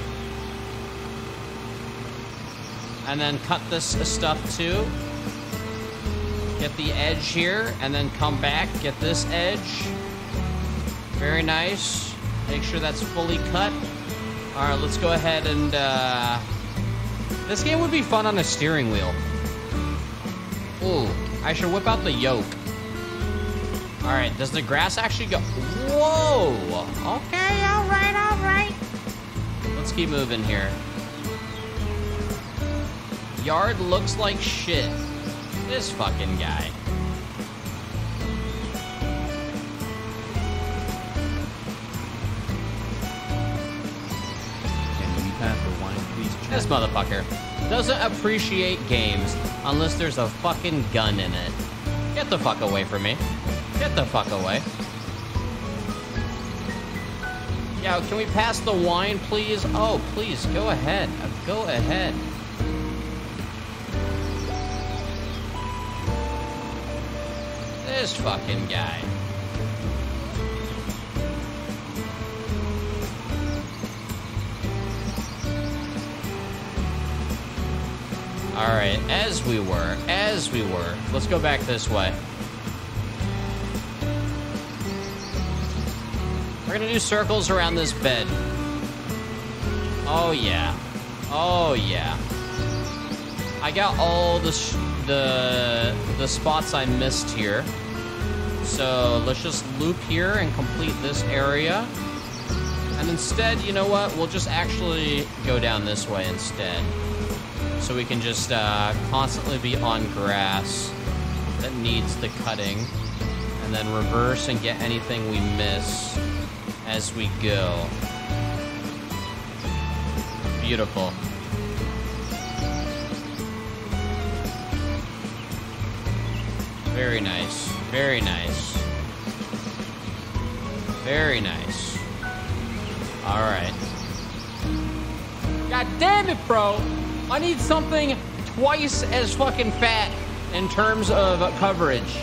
And then cut this stuff too. Get the edge here, and then come back. Get this edge. Very nice. Make sure that's fully cut. All right, let's go ahead and... This game would be fun on a steering wheel. Ooh, I should whip out the yoke. All right, does the grass actually go... Whoa! Okay, all right, all right. Let's keep moving here. Yard looks like shit. This fucking guy. Can we pass the wine, please? This motherfucker doesn't appreciate games unless there's a fucking gun in it. Get the fuck away from me. Get the fuck away. Yeah, can we pass the wine, please? Oh, please, go ahead. Go ahead. This fucking guy. Alright, as we were. Let's go back this way. We're gonna do circles around this bed. Oh yeah. Oh yeah. I got all the spots I missed here. So let's just loop here and complete this area. And instead, you know what? We'll just actually go down this way instead. So we can just constantly be on grass that needs the cutting. And then reverse and get anything we miss as we go. Beautiful. Very nice. Very nice. Very nice. Alright. God damn it, bro! I need something twice as fucking fat in terms of coverage.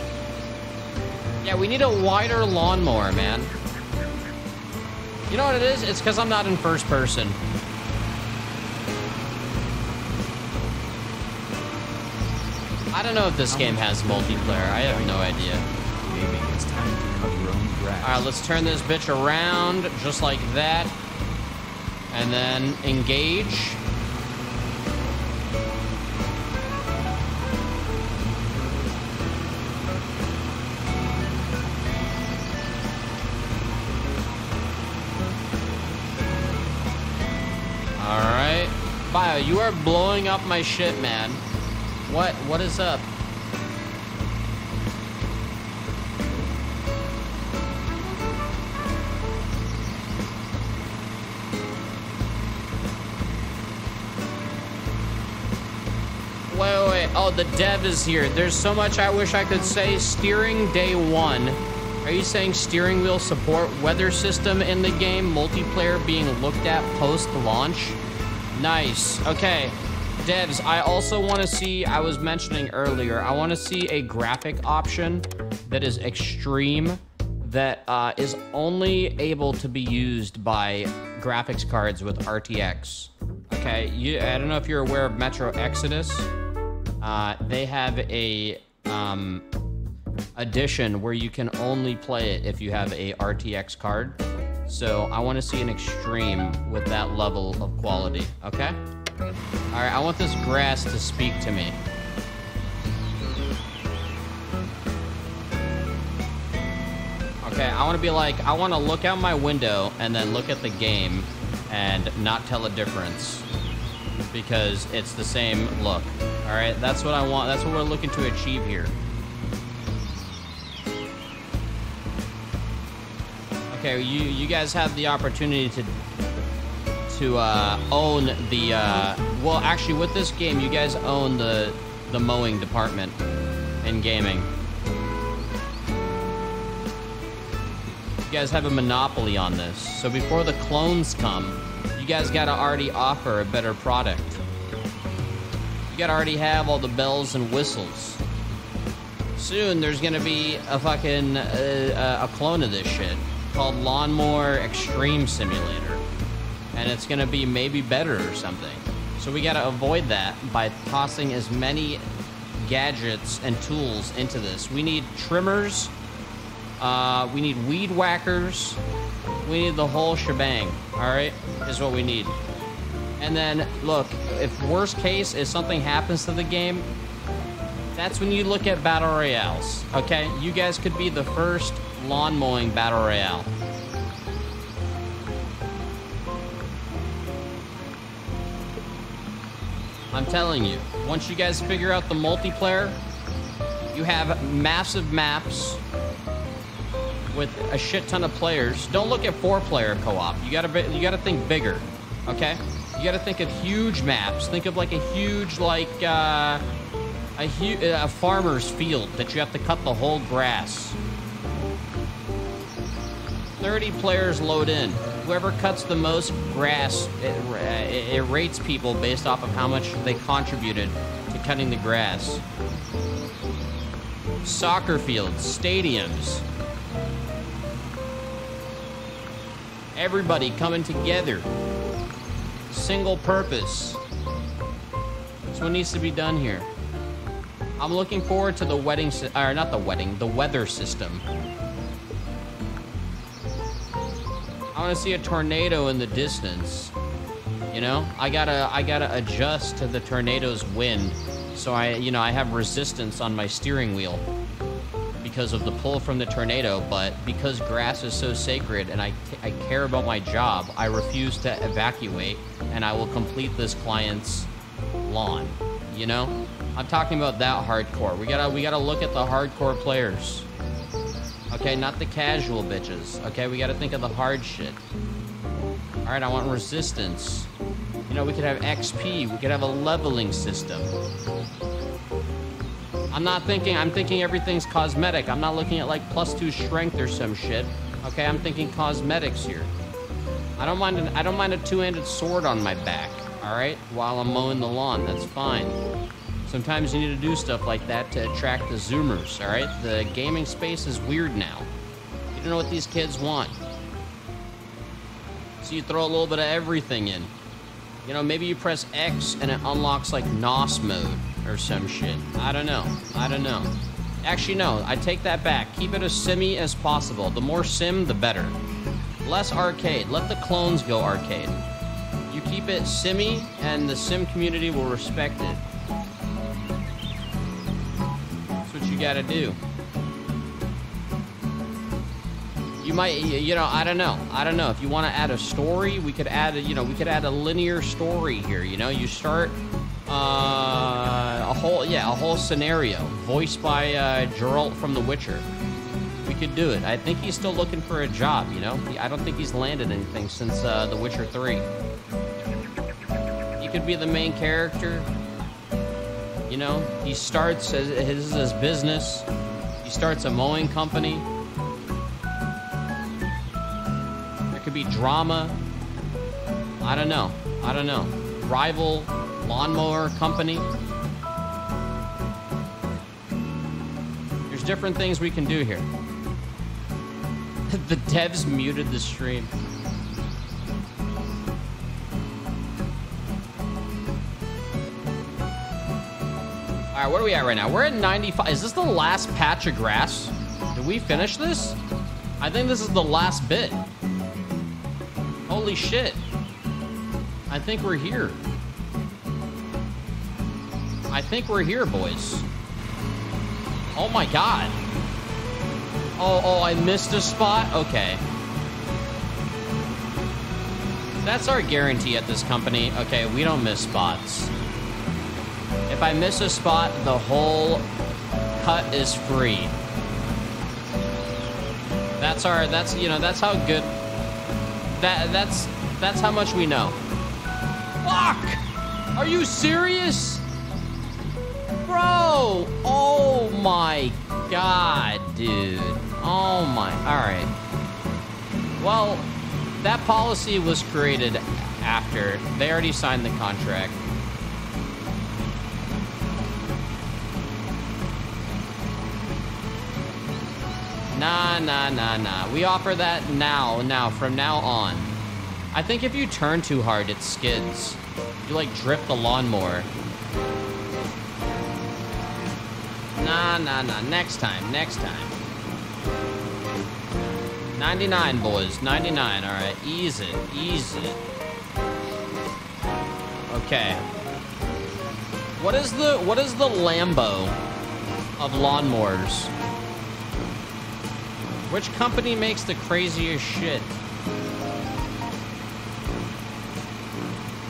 Yeah, we need a wider lawnmower, man. You know what it is? It's because I'm not in first person. I don't know if this game has multiplayer. I have no idea. Maybe it's time to cut your own grass. All right, let's turn this bitch around just like that, and then engage. All right, Bio, you are blowing up my shit, man. What is up? Wait. Oh, the dev is here. There's so much I wish I could say. Steering day one. Are you saying steering wheel support, weather system in the game, multiplayer being looked at post-launch? Nice. Okay. Devs, I also want to see, I was mentioning earlier, I want to see a graphic option that is extreme, that is only able to be used by graphics cards with RTX. Okay, I don't know if you're aware of Metro Exodus. They have a edition where you can only play it if you have a RTX card. So I want to see an extreme with that level of quality, okay? All right, I want this grass to speak to me. Okay, I want to be like, I want to look out my window and then look at the game and not tell a difference because it's the same look. All right, that's what I want. That's what we're looking to achieve here. Okay, you guys have the opportunity to own the, well, actually with this game, you guys own the mowing department in gaming. You guys have a monopoly on this. So before the clones come, you guys gotta already offer a better product. You gotta already have all the bells and whistles. Soon there's gonna be a fucking, a clone of this shit called Lawnmower Extreme Simulator. And it's gonna be maybe better or something. So we gotta avoid that by tossing as many gadgets and tools into this. We need trimmers, we need weed whackers, we need the whole shebang, all right, is what we need. And then, look, if worst case is something happens to the game, that's when you look at battle royales, okay? You guys could be the first lawn mowing battle royale. I'm telling you, once you guys figure out the multiplayer, you have massive maps with a shit ton of players. Don't look at four-player co-op. You gotta think bigger, okay? You gotta think of huge maps. Think of like a huge, like a farmer's field that you have to cut the whole grass. 30 players load in. Whoever cuts the most grass, it rates people based off of how much they contributed to cutting the grass. Soccer fields, stadiums. Everybody coming together. Single purpose. That's what needs to be done here. I'm looking forward to the wedding, or not the wedding, the weather system. I want to see a tornado in the distance, you know? I gotta adjust to the tornado's wind, so I have resistance on my steering wheel because of the pull from the tornado, but because grass is so sacred and I care about my job, I refuse to evacuate, and I will complete this client's lawn. You know? I'm talking about that hardcore. We gotta look at the hardcore players. Okay, not the casual bitches. Okay, we gotta think of the hard shit. Alright, I want resistance. You know, we could have XP, we could have a leveling system. I'm thinking everything's cosmetic. I'm not looking at like +2 strength or some shit. Okay, I'm thinking cosmetics here. I don't mind a two-handed sword on my back, alright? While I'm mowing the lawn, that's fine. Sometimes you need to do stuff like that to attract the Zoomers, alright? The gaming space is weird now. You don't know what these kids want. So you throw a little bit of everything in. You know, maybe you press X and it unlocks like NOS mode or some shit. I don't know. Actually, no, I take that back. Keep it as simmy as possible. The more sim, the better. Less arcade. Let the clones go arcade. You keep it simmy and the sim community will respect it. That's what you gotta do. You might, you know, I don't know. If you want to add a story, we could add, a linear story here, you know? You start a whole scenario, voiced by Geralt from The Witcher. We could do it. I think he's still looking for a job, you know? I don't think he's landed anything since The Witcher 3. He could be the main character, you know? He starts, this is his business. He starts a mowing company. Could be drama. I don't know. Rival lawnmower company. There's different things we can do here. The devs muted the stream. All right, what are we at right now? We're at 95. Is this the last patch of grass? Did we finish this? I think this is the last bit. Holy shit. I think we're here. I think we're here, boys. Oh my god. Oh, I missed a spot? Okay. That's our guarantee at this company. Okay, we don't miss spots. If I miss a spot, the whole cut is free. That's how good... That's how much we know. Fuck! Are you serious? Bro! Oh my god, dude. Oh my... Alright. Well, that policy was created after. They already signed the contract. Nah. We offer that now, from now on. I think if you turn too hard, it skids. You, like, drip the lawnmower. Nah. Next time. 99, boys. 99. All right. Ease it. Okay. What is the Lambo of lawnmowers? Which company makes the craziest shit?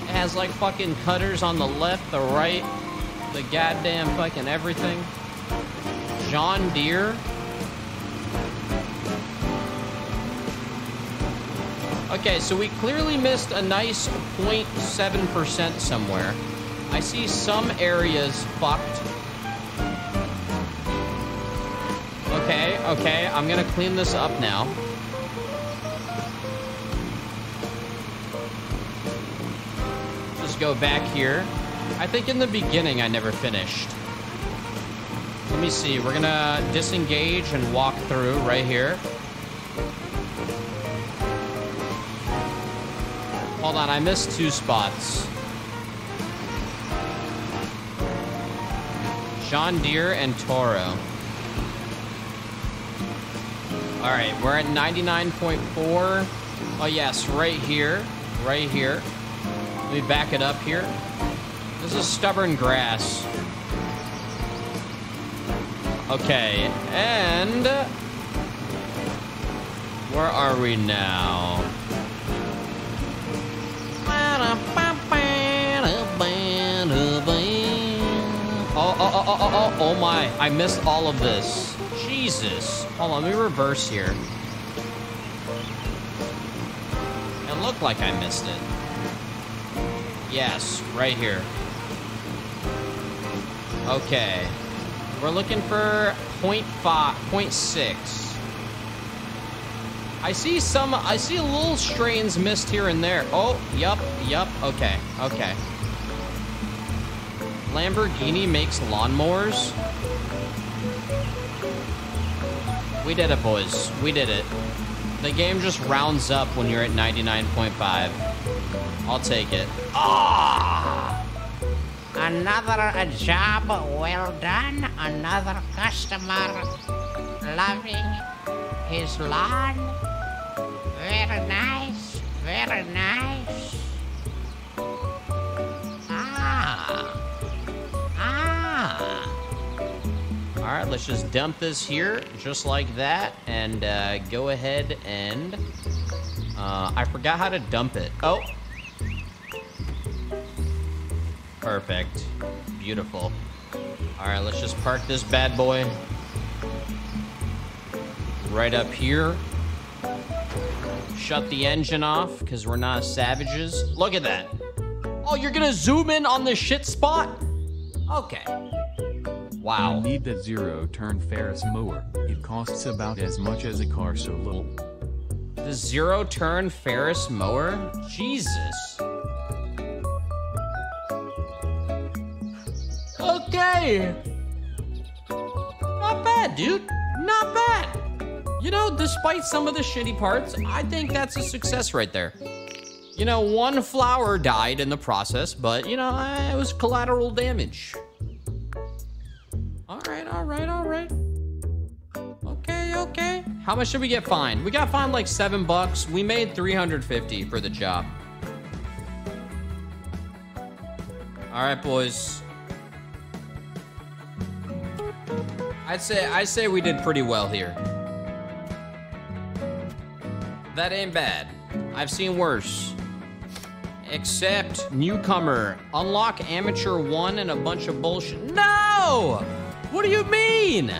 It has like fucking cutters on the left, the right, the goddamn fucking everything. John Deere? Okay, so we clearly missed a nice 0.7% somewhere. I see some areas fucked. Okay, I'm gonna clean this up now. Just go back here. I think in the beginning I never finished. Let me see, we're gonna disengage and walk through right here. Hold on, I missed 2 spots. John Deere and Toro. All right, we're at 99.4. Oh yes, right here. Let me back it up here. This is stubborn grass. Okay, and where are we now? Oh my, I missed all of this. Jesus. Hold on, let me reverse here. It looked like I missed it. Yes, right here. Okay. We're looking for 0.5, 0.6. I see little strains missed here and there. Oh, yup, yup. Okay, okay. Lamborghini makes lawnmowers? We did it, boys. We did it. The game just rounds up when you're at 99.5. I'll take it. Ah! Another job well done. Another customer loving his lawn. Very nice. Very nice. Ah. Ah. All right, let's just dump this here, just like that, and go ahead and... I forgot how to dump it. Oh. Perfect. Beautiful. All right, let's just park this bad boy right up here. Shut the engine off, because we're not savages. Look at that. Oh, you're going to zoom in on the shit spot? Okay. Wow. You need that zero-turn Ferris mower. It costs about as much as a car, so little. The zero-turn Ferris mower? Jesus. Okay. Not bad, dude. Not bad. You know, despite some of the shitty parts, I think that's a success right there. You know, one flower died in the process, but, you know, it was collateral damage. All right, all right, all right. Okay, okay. How much did we get fined? We got fined like $7. We made $350 for the job. All right, boys. I say we did pretty well here. That ain't bad. I've seen worse. Except newcomer, unlock amateur 1 and a bunch of bullshit. No! What do you mean?